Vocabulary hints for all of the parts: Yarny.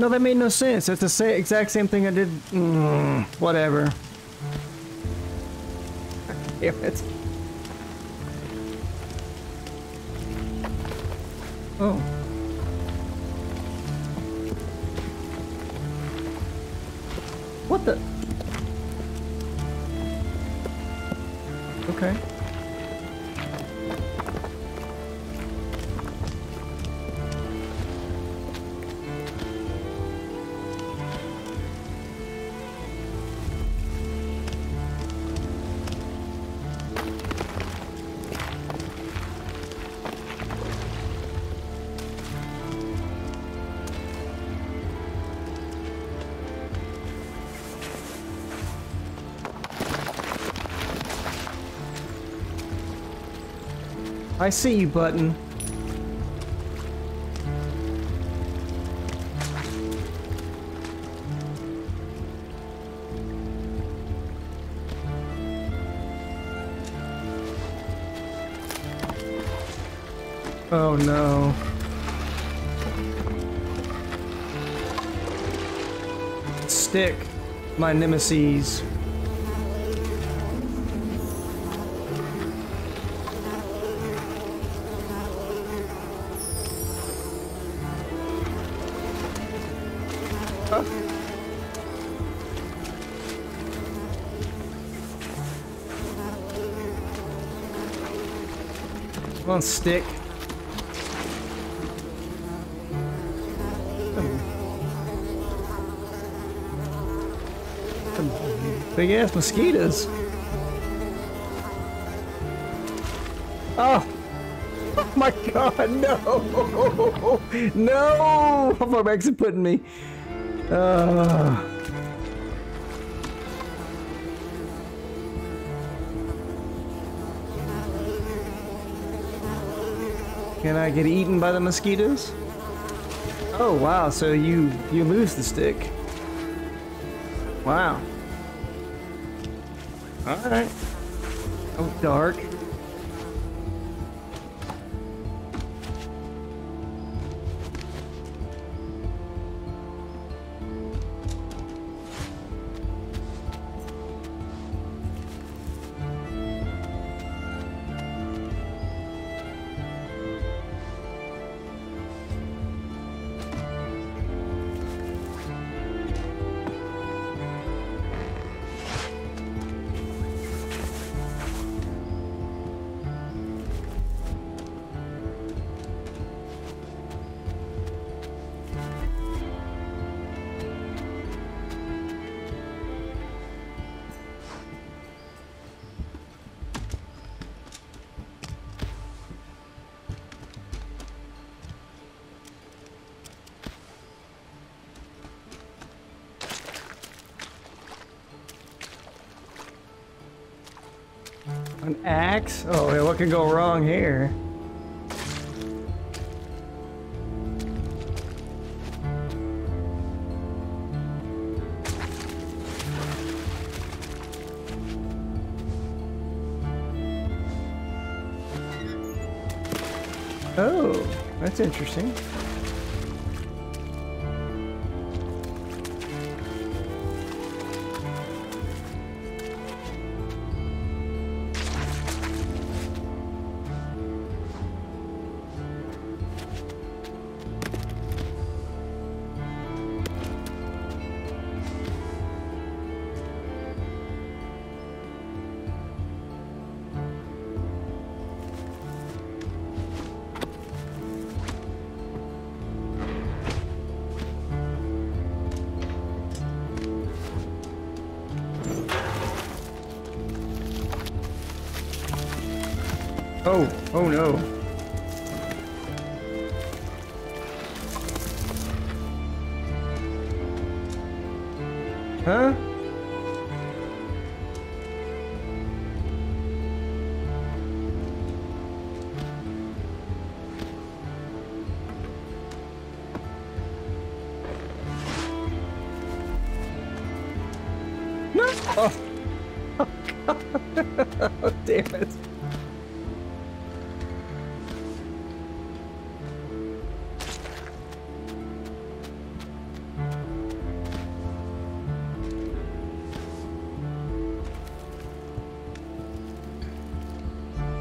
No, that made no sense. That's the exact same thing I did. Whatever. Damn it. Oh. What the? Okay. I see you, button. Oh no. Stick, my nemesis. Come on, stick. Big ass mosquitoes. Oh. Oh my god, no! No! How far back's it putting me? Can I get eaten by the mosquitoes? Oh wow, so you lose the stick. Wow. Alright. Oh, dark. An axe? Oh, yeah, what could go wrong here? Oh, that's interesting. Oh, oh no. Huh? No! Oh, oh god. Oh, damn it.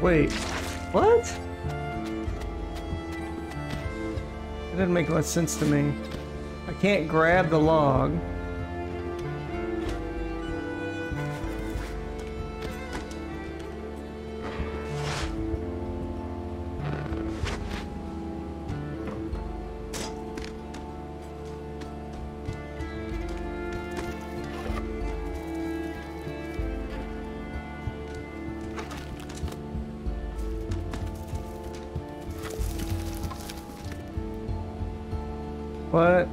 Wait, what? That didn't make much sense to me. I can't grab the log. What?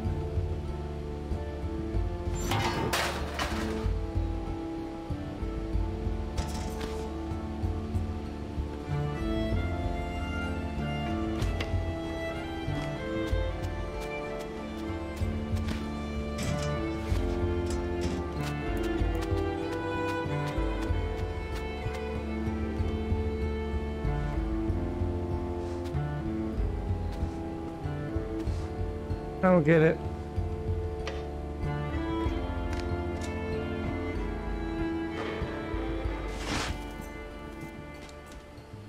I don't get it.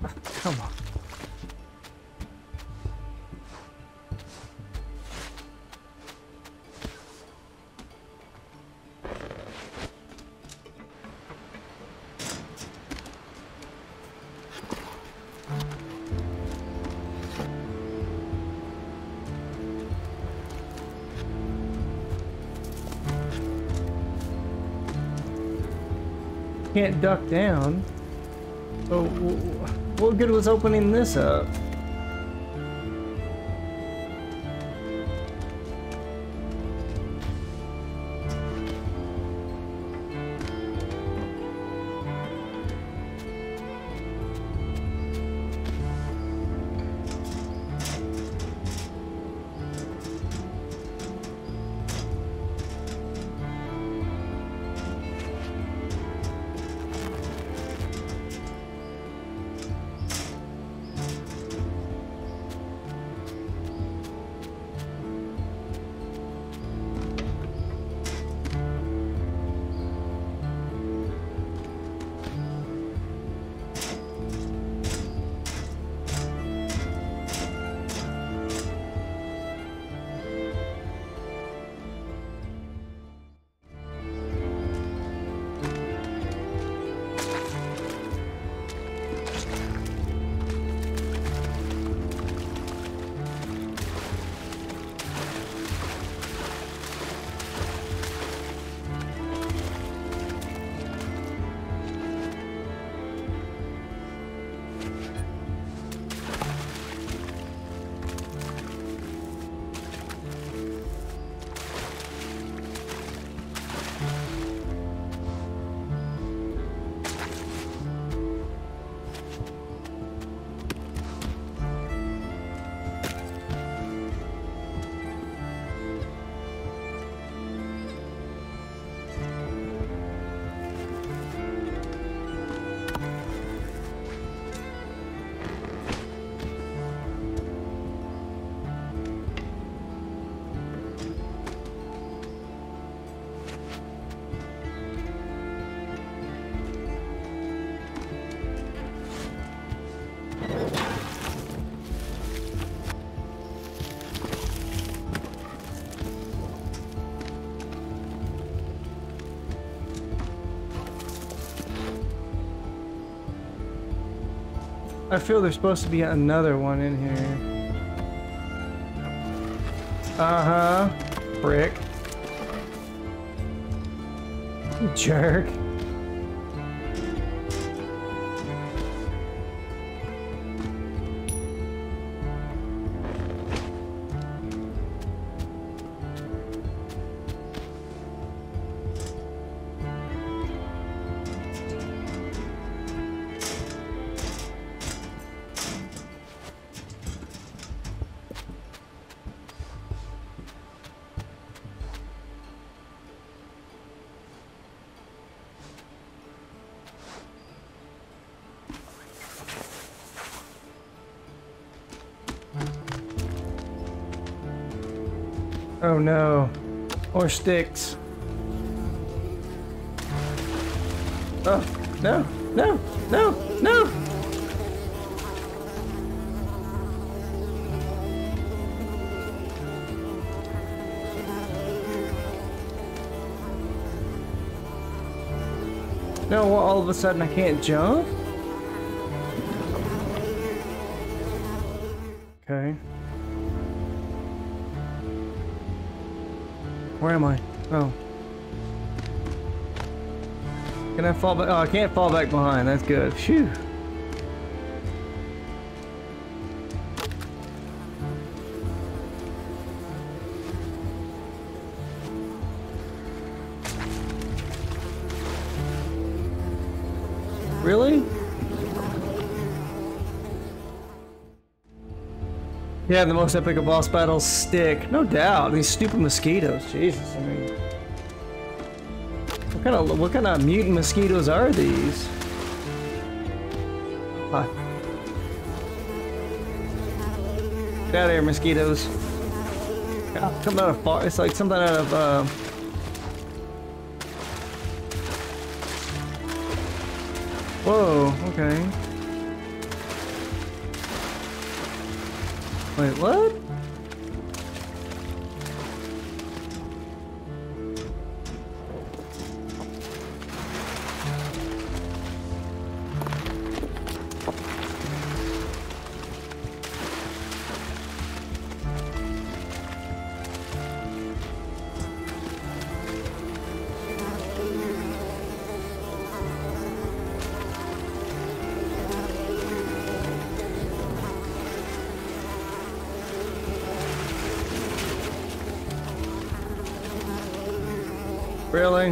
Oh, come on. Can't duck down. So what good was opening this up? I feel there's supposed to be another one in here. Uh-huh. Brick. You jerk. Oh no, more sticks. Oh, no, no, no, no! No, well, all of a sudden I can't jump? Okay. Where am I? Oh. Can I fall back? Oh, I can't fall back behind. That's good. Phew. Really? Yeah, the most epic of boss battles stick. No doubt. These stupid mosquitoes. Jesus, I mean. What kind of mutant mosquitoes are these? Hi. Get out of here, mosquitoes. God, come out of far. It's like something out of Whoa, okay. Wait, what? Really?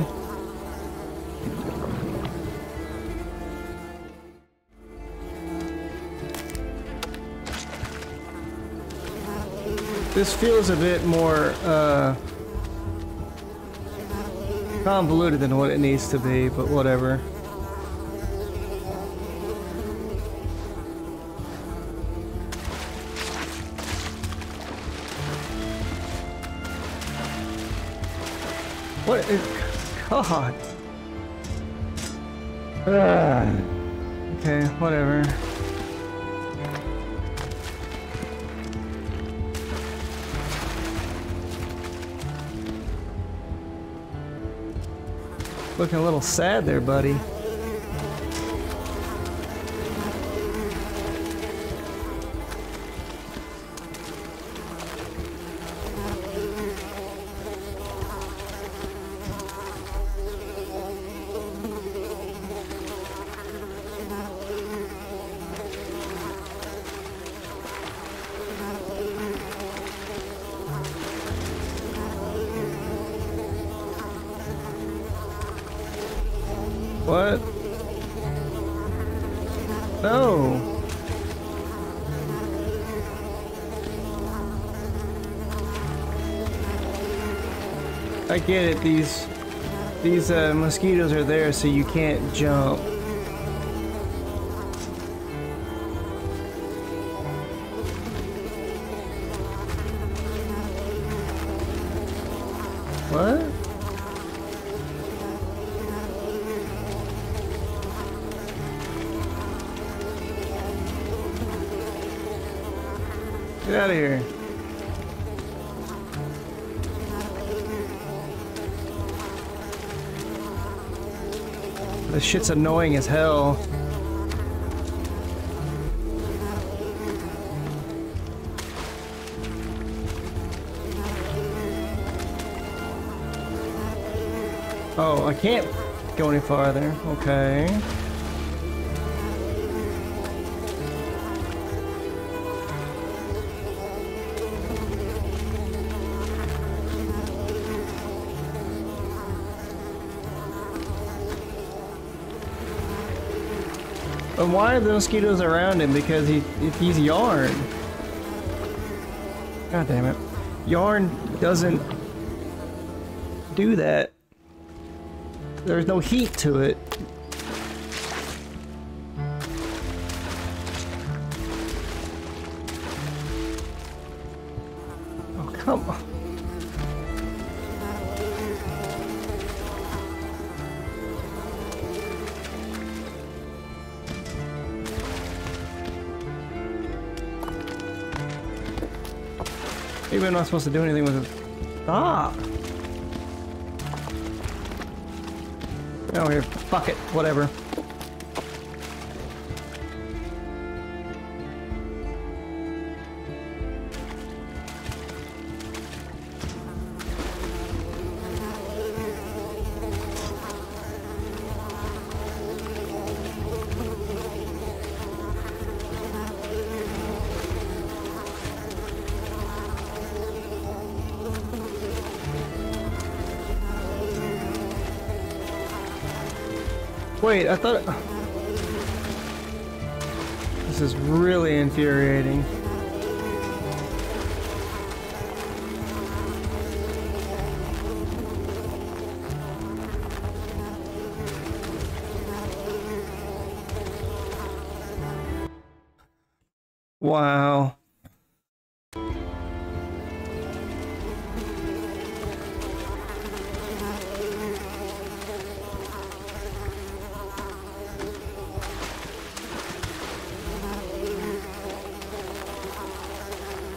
This feels a bit more convoluted than what it needs to be, but whatever. What is... God. Ugh. Okay, whatever. Looking a little sad there, buddy. What? No. I get it. These mosquitoes are there, so you can't jump. What? Get out of here. This shit's annoying as hell. Oh, I can't go any farther. Okay. But why are the mosquitoes around him? Because he's Yarn. God damn it. Yarn doesn't do that. There's no heat to it. Oh, come on. Maybe I'm not supposed to do anything with it. Stop! Get over here. Fuck it. Whatever. Wait, I thought... This is really infuriating. Wow.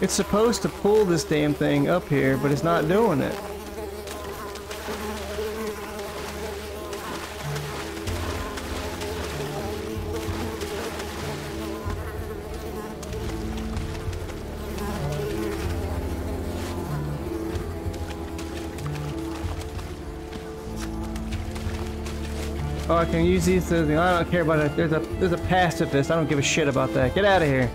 It's supposed to pull this damn thing up here, but it's not doing it. Oh, I can use these to... I don't care about it. There's a pacifist. I don't give a shit about that. Get out of here.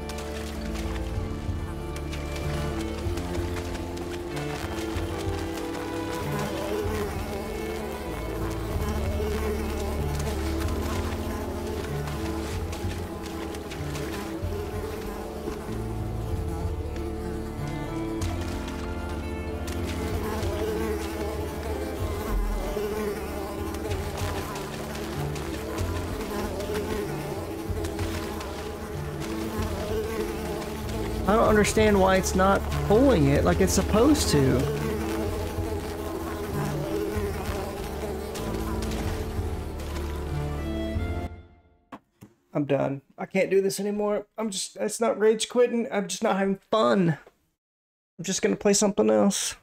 I don't understand why it's not pulling it like it's supposed to. I'm done. I can't do this anymore. It's not rage quitting. I'm just not having fun. I'm just gonna play something else.